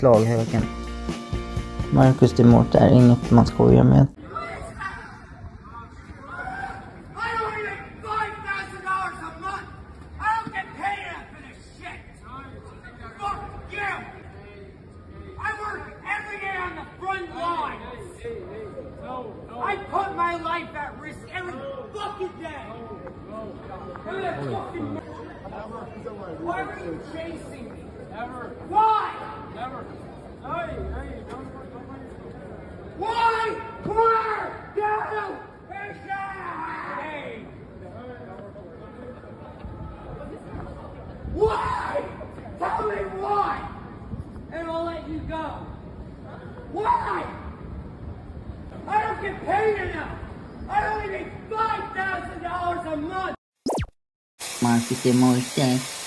Slaghöken. Marcus de Morte är inget man skojar med. I put my life at risk every fucking day. Why are you chasing me? Never. Why? Never. Hey, don't. Why? Where? Down. Hey. Why? Tell me why, and I'll let you go. Why? I don't get paid enough. I only make $5,000 a month. Marcus de Morte.